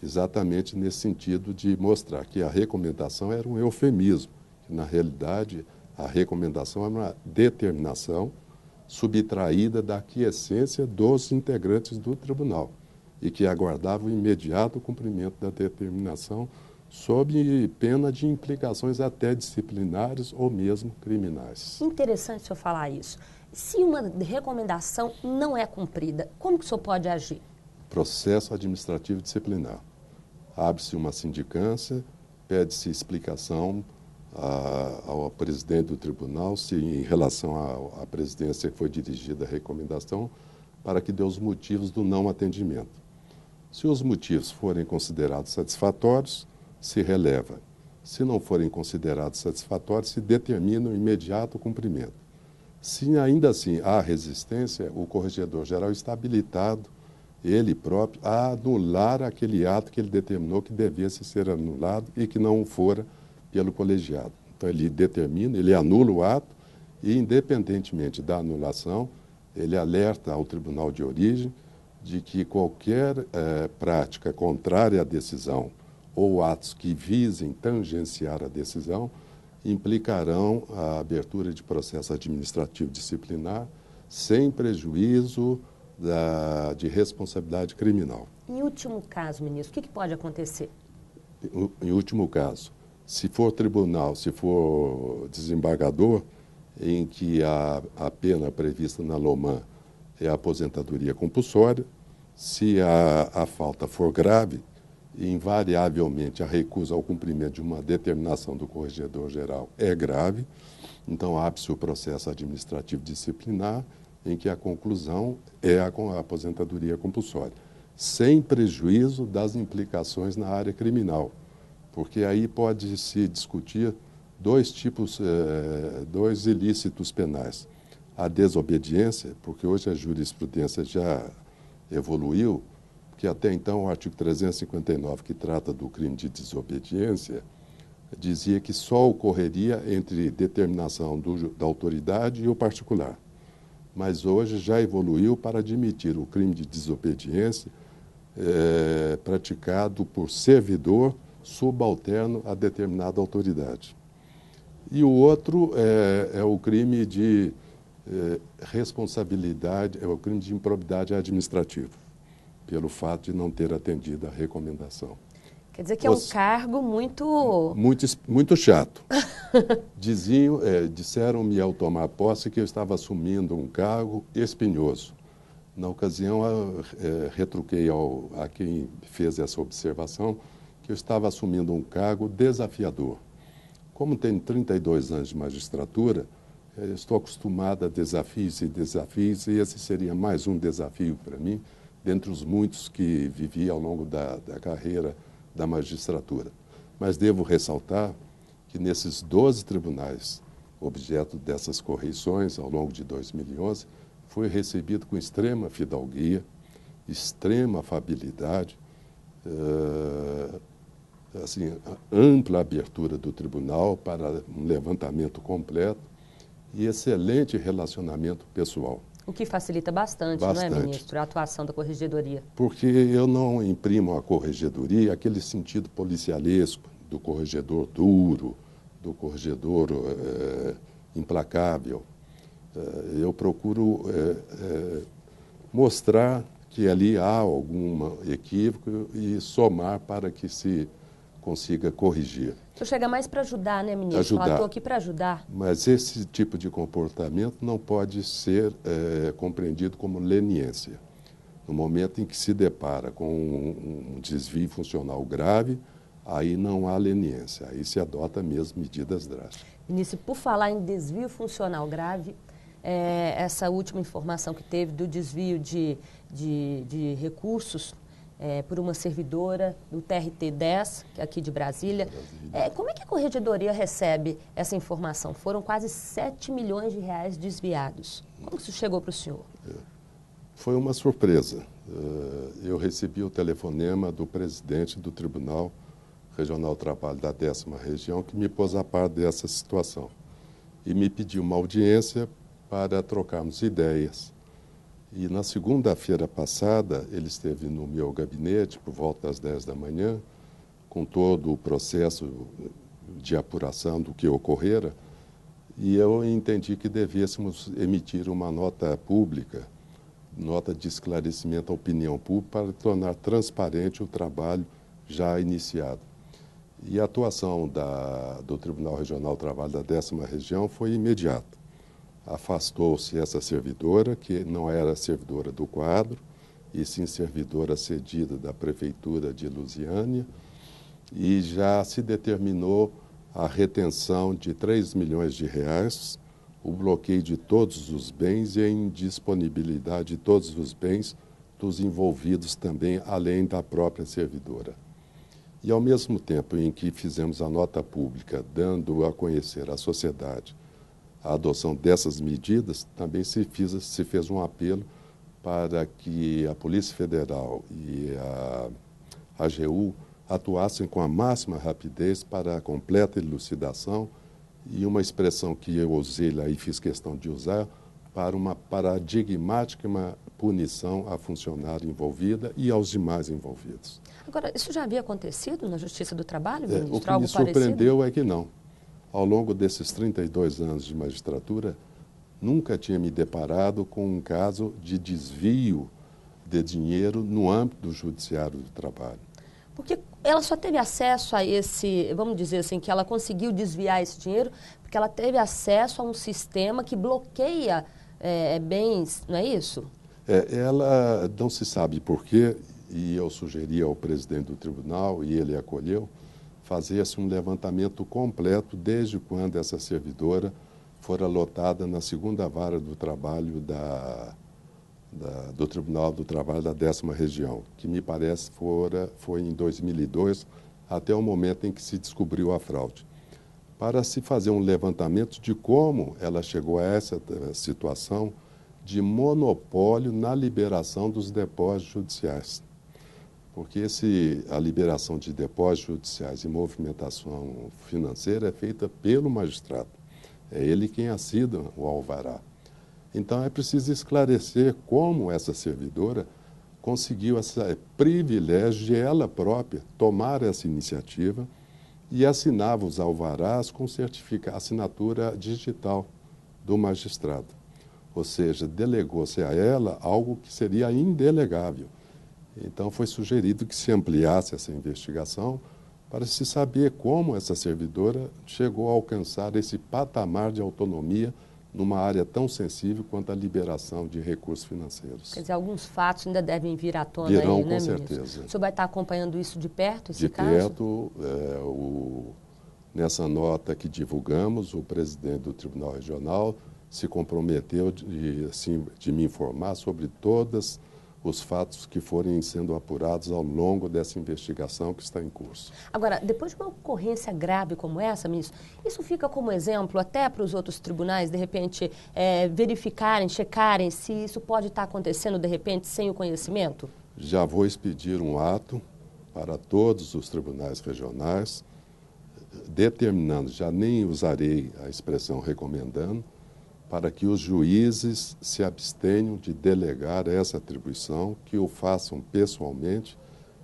Exatamente nesse sentido de mostrar que a recomendação era um eufemismo, que, na realidade, a recomendação era uma determinação subtraída da aquiescência dos integrantes do tribunal e que aguardava o imediato cumprimento da determinação sob pena de implicações até disciplinares ou mesmo criminais. Interessante o senhor falar isso. Se uma recomendação não é cumprida, como que o senhor pode agir? Processo administrativo disciplinar. Abre-se uma sindicância, pede-se explicação A, ao presidente do tribunal, se em relação à presidência que foi dirigida a recomendação, para que dê os motivos do não atendimento. Se os motivos forem considerados satisfatórios, se releva. Se não forem considerados satisfatórios, se determina o imediato cumprimento. Se ainda assim há resistência, o corregedor-geral está habilitado, ele próprio, a anular aquele ato que ele determinou que devesse ser anulado e que não fora pelo colegiado. Então, ele determina, ele anula o ato e, independentemente da anulação, ele alerta ao tribunal de origem de que qualquer eh, prática contrária à decisão ou atos que visem tangenciar a decisão implicarão a abertura de processo administrativo disciplinar sem prejuízo da, de responsabilidade criminal. Em último caso, ministro, o que, que pode acontecer? Em, em último caso, se for tribunal, se for desembargador, em que a, a pena prevista na LOMAN é a aposentadoria compulsória, se a, a falta for grave, invariavelmente a recusa ao cumprimento de uma determinação do corregedor-geral é grave, então abre-se o processo administrativo disciplinar, em que a conclusão é a, a aposentadoria compulsória, sem prejuízo das implicações na área criminal. Porque aí pode-se discutir dois tipos, eh, dois ilícitos penais. A desobediência, porque hoje a jurisprudência já evoluiu, porque até então o artigo trezentos e cinquenta e nove, que trata do crime de desobediência, dizia que só ocorreria entre determinação do, da autoridade e o particular. Mas hoje já evoluiu para admitir o crime de desobediência eh, praticado por servidor subalterno a determinada autoridade. E o outro é, é o crime de é, responsabilidade, é o crime de improbidade administrativa, pelo fato de não ter atendido a recomendação. Quer dizer que Os, é um cargo muito... Muito, muito chato. Diziam, é, disseram-me ao tomar posse que eu estava assumindo um cargo espinhoso. Na ocasião, é, retruquei ao, a quem fez essa observação, eu estava assumindo um cargo desafiador. Como tenho trinta e dois anos de magistratura, estou acostumado a desafios e desafios, e esse seria mais um desafio para mim, dentre os muitos que vivi ao longo da, da carreira da magistratura. Mas devo ressaltar que nesses doze tribunais, objeto dessas correições ao longo de dois mil e onze, fui recebido com extrema fidalguia, extrema afabilidade, uh, assim, a ampla abertura do tribunal para um levantamento completo e excelente relacionamento pessoal. O que facilita bastante, bastante, não é, ministro, a atuação da corregedoria? Porque eu não imprimo à corregedoria aquele sentido policialesco do corregedor duro, do corregedor é, implacável. É, eu procuro é, é, mostrar que ali há algum equívoco e somar para que se consiga corrigir. Você chega mais para ajudar, né, ministro? Ajudar. Eu estou aqui para ajudar. Mas esse tipo de comportamento não pode ser é, compreendido como leniência. No momento em que se depara com um, um desvio funcional grave, aí não há leniência, aí se adota mesmo medidas drásticas. Ministro, por falar em desvio funcional grave, é, essa última informação que teve do desvio de, de, de recursos, É, por uma servidora do T R T dez, aqui de Brasília. Brasília. É, como é que a corregedoria recebe essa informação? Foram quase sete milhões de reais desviados. Como isso chegou para o senhor? Foi uma surpresa. Eu recebi o telefonema do presidente do Tribunal Regional do Trabalho da décima Região, que me pôs a par dessa situação. E me pediu uma audiência para trocarmos ideias. E na segunda-feira passada, ele esteve no meu gabinete por volta das dez da manhã, com todo o processo de apuração do que ocorrera, e eu entendi que devêssemos emitir uma nota pública, nota de esclarecimento à opinião pública, para tornar transparente o trabalho já iniciado. E a atuação da, do Tribunal Regional do Trabalho da décima Região foi imediata. Afastou-se essa servidora, que não era servidora do quadro, e sim servidora cedida da Prefeitura de Luziânia, e já se determinou a retenção de três milhões de reais, o bloqueio de todos os bens e a indisponibilidade de todos os bens dos envolvidos também, além da própria servidora. E, ao mesmo tempo em que fizemos a nota pública, dando a conhecer à sociedade a adoção dessas medidas, também se fez, se fez um apelo para que a Polícia Federal e a A G U atuassem com a máxima rapidez para a completa elucidação e uma expressão que eu usei lá e fiz questão de usar, para uma paradigmática punição à funcionária envolvida e aos demais envolvidos. Agora, isso já havia acontecido na Justiça do Trabalho, ministro? É, o que algo me surpreendeu parecido? É que não. Ao longo desses trinta e dois anos de magistratura, nunca tinha me deparado com um caso de desvio de dinheiro no âmbito do Judiciário do Trabalho. Porque ela só teve acesso a esse, vamos dizer assim, que ela conseguiu desviar esse dinheiro, porque ela teve acesso a um sistema que bloqueia é, bens, não é isso? É, ela não se sabe por quê, e eu sugeri ao presidente do tribunal, e ele acolheu, fazia-se um levantamento completo desde quando essa servidora fora lotada na segunda vara do trabalho da, da, do Tribunal do Trabalho da décima Região, que me parece fora, foi em dois mil e dois, até o momento em que se descobriu a fraude, para se fazer um levantamento de como ela chegou a essa situação de monopólio na liberação dos depósitos judiciais. Porque esse, a liberação de depósitos judiciais e movimentação financeira é feita pelo magistrado. É ele quem assina o alvará. Então, é preciso esclarecer como essa servidora conseguiu esse privilégio de ela própria tomar essa iniciativa e assinava os alvarás com certifica, assinatura digital do magistrado. Ou seja, delegou-se a ela algo que seria indelegável. Então, foi sugerido que se ampliasse essa investigação para se saber como essa servidora chegou a alcançar esse patamar de autonomia numa área tão sensível quanto a liberação de recursos financeiros. Quer dizer, alguns fatos ainda devem vir à tona. Virão, aí, né, ministro? Virão, com certeza. O senhor vai estar acompanhando isso de perto, esse caso? De perto. É, o, nessa nota que divulgamos, o presidente do Tribunal Regional se comprometeu de, assim, de me informar sobre todas os fatos que forem sendo apurados ao longo dessa investigação que está em curso. Agora, depois de uma ocorrência grave como essa, ministro, isso fica como exemplo até para os outros tribunais, de repente, é, verificarem, checarem se isso pode estar acontecendo, de repente, sem o conhecimento? Já vou expedir um ato para todos os tribunais regionais, determinando, já nem usarei a expressão recomendando, para que os juízes se abstenham de delegar essa atribuição, que o façam pessoalmente,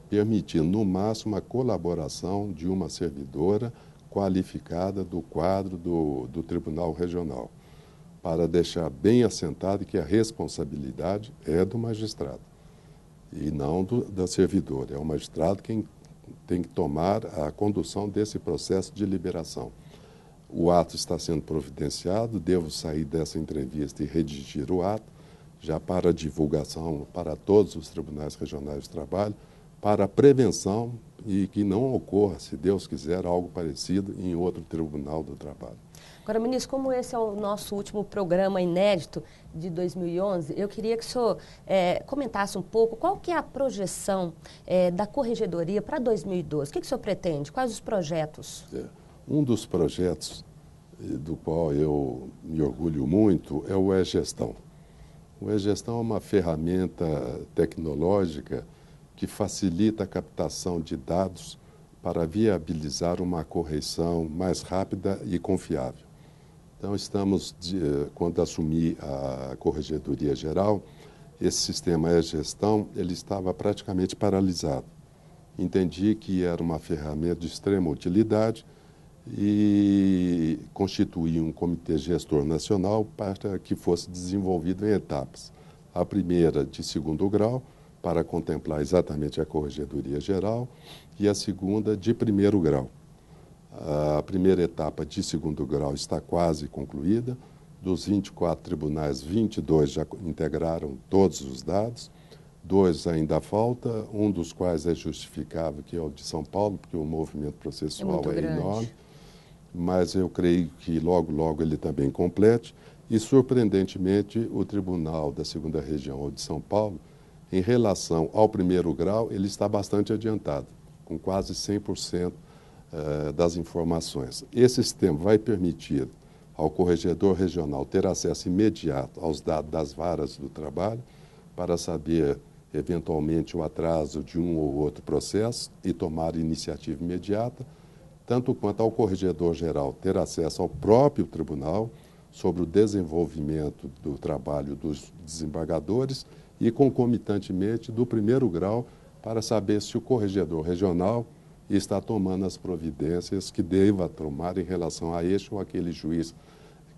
permitindo no máximo a colaboração de uma servidora qualificada do quadro do, do Tribunal Regional, para deixar bem assentado que a responsabilidade é do magistrado e não do, da servidora. É o magistrado quem tem que tomar a condução desse processo de liberação. O ato está sendo providenciado, devo sair dessa entrevista e redigir o ato, já para divulgação para todos os tribunais regionais de trabalho, para a prevenção e que não ocorra, se Deus quiser, algo parecido em outro tribunal do trabalho. Agora, ministro, como esse é o nosso último programa inédito de dois mil e onze, eu queria que o senhor é, comentasse um pouco qual que é a projeção é, da corregedoria para dois mil e doze. O que, que o senhor pretende? Quais os projetos? É, um dos projetos do qual eu me orgulho muito é o e-gestão. O e-gestão é uma ferramenta tecnológica que facilita a captação de dados para viabilizar uma correção mais rápida e confiável. Então, estamos, de, quando assumi a Corregedoria Geral, esse sistema e-gestão, ele estava praticamente paralisado. Entendi que era uma ferramenta de extrema utilidade e constituí um comitê gestor nacional para que fosse desenvolvido em etapas. A primeira de segundo grau, para contemplar exatamente a Corregedoria Geral, e a segunda de primeiro grau. A primeira etapa de segundo grau está quase concluída. Dos vinte e quatro tribunais, vinte e dois já integraram todos os dados, dois ainda falta, um dos quais é justificável, que é o de São Paulo, porque o movimento processual é, é enorme, mas eu creio que logo, logo ele também complete. E, surpreendentemente, o Tribunal da segunda Região de São Paulo, em relação ao primeiro grau, ele está bastante adiantado, com quase cem por cento das informações. Esse sistema vai permitir ao corregedor regional ter acesso imediato aos dados das varas do trabalho para saber, eventualmente, o atraso de um ou outro processo e tomar iniciativa imediata, tanto quanto ao corregedor geral ter acesso ao próprio tribunal sobre o desenvolvimento do trabalho dos desembargadores e, concomitantemente, do primeiro grau, para saber se o corregedor regional está tomando as providências que deva tomar em relação a este ou aquele juiz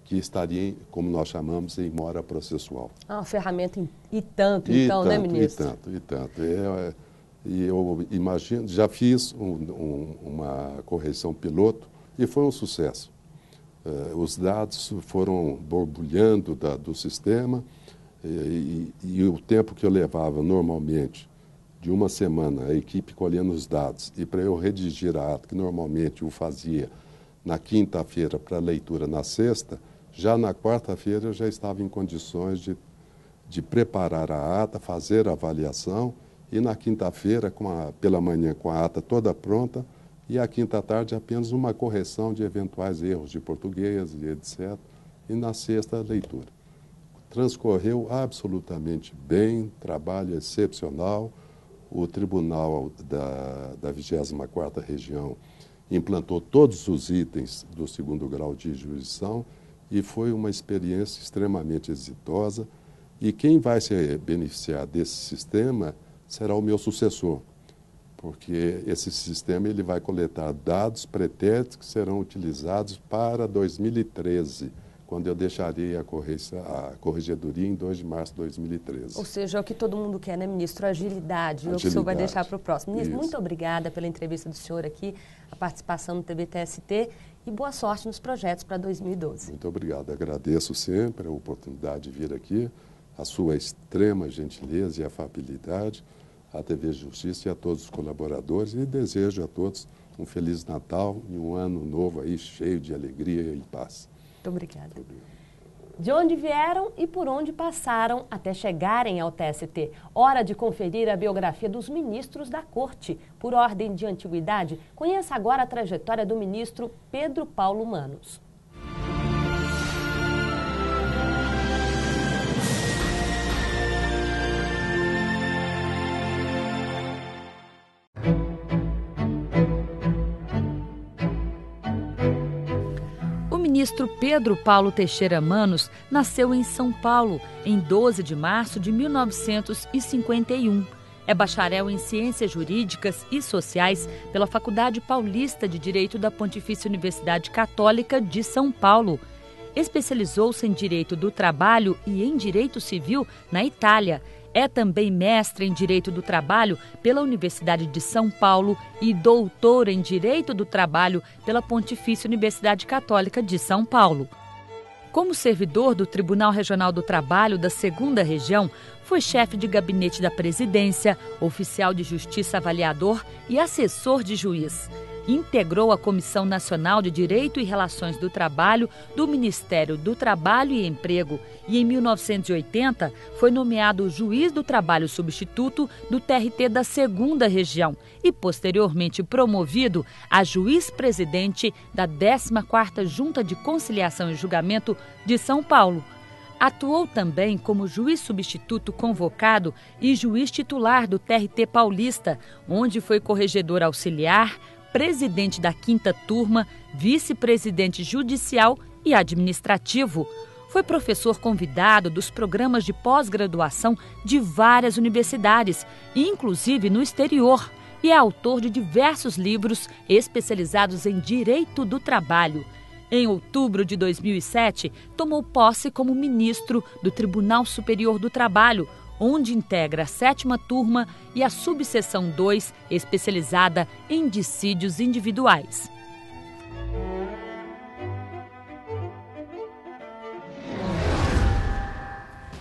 que estaria, como nós chamamos, em mora processual. Ah, uma ferramenta e tanto, e então, tanto, né, ministro? E tanto, e tanto. É, e eu imagino, já fiz um, um, uma correção piloto e foi um sucesso. Uh, os dados foram borbulhando da, do sistema, E, e, e o tempo que eu levava normalmente, de uma semana, a equipe colhendo os dados, e para eu redigir a ata, que normalmente eu fazia na quinta-feira para leitura na sexta, já na quarta-feira eu já estava em condições de, de preparar a ata, fazer a avaliação, e na quinta-feira, pela manhã, com a ata toda pronta, e à quinta-tarde apenas uma correção de eventuais erros de português, e etcétera, e na sexta a leitura. Transcorreu absolutamente bem, trabalho excepcional. O Tribunal da, da vigésima quarta Região implantou todos os itens do segundo grau de jurisdição e foi uma experiência extremamente exitosa. E quem vai se beneficiar desse sistema será o meu sucessor, porque esse sistema ele vai coletar dados pretéritos que serão utilizados para dois mil e treze, quando eu deixarei a, a corregedoria em dois de março de dois mil e treze. Ou seja, é o que todo mundo quer, né, ministro? Agilidade. Agilidade. É o que o senhor vai deixar para o próximo. Ministro, isso. Muito obrigada pela entrevista do senhor aqui, a participação no T V T S T e boa sorte nos projetos para dois mil e doze. Muito obrigado. Agradeço sempre a oportunidade de vir aqui, a sua extrema gentileza e afabilidade, à T V Justiça e a todos os colaboradores, e desejo a todos um Feliz Natal e um ano novo aí cheio de alegria e paz. Muito obrigada. De onde vieram e por onde passaram até chegarem ao T S T. Hora de conferir a biografia dos ministros da Corte. Por ordem de antiguidade, conheça agora a trajetória do ministro Pedro Paulo Manos. O ministro Pedro Paulo Teixeira Manos nasceu em São Paulo, em doze de março de mil novecentos e cinquenta e um. É bacharel em Ciências Jurídicas e Sociais pela Faculdade Paulista de Direito da Pontifícia Universidade Católica de São Paulo. Especializou-se em Direito do Trabalho e em Direito Civil na Itália. É também mestre em Direito do Trabalho pela Universidade de São Paulo e doutor em Direito do Trabalho pela Pontifícia Universidade Católica de São Paulo. Como servidor do Tribunal Regional do Trabalho da segunda Região, foi chefe de gabinete da presidência, oficial de justiça avaliador e assessor de juiz. Integrou a Comissão Nacional de Direito e Relações do Trabalho do Ministério do Trabalho e Emprego e, em mil novecentos e oitenta, foi nomeado juiz do trabalho substituto do T R T da segunda Região e, posteriormente, promovido a juiz-presidente da décima quarta Junta de Conciliação e Julgamento de São Paulo. Atuou também como juiz substituto convocado e juiz titular do T R T paulista, onde foi corregedor auxiliar, presidente da quinta turma, vice-presidente judicial e administrativo. Foi professor convidado dos programas de pós-graduação de várias universidades, inclusive no exterior, e é autor de diversos livros especializados em direito do trabalho. Em outubro de dois mil e sete, tomou posse como ministro do Tribunal Superior do Trabalho, onde integra a sétima turma e a subseção dois, especializada em dissídios individuais.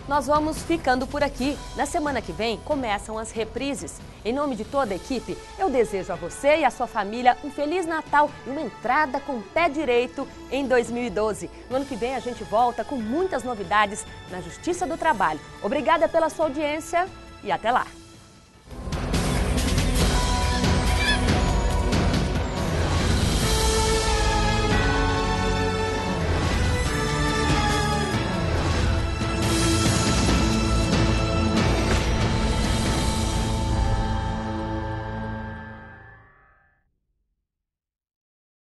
Nós vamos ficando por aqui. Na semana que vem, começam as reprises. Em nome de toda a equipe, eu desejo a você e a sua família um Feliz Natal e uma entrada com o pé direito em dois mil e doze. No ano que vem, a gente volta com muitas novidades na Justiça do Trabalho. Obrigada pela sua audiência e até lá!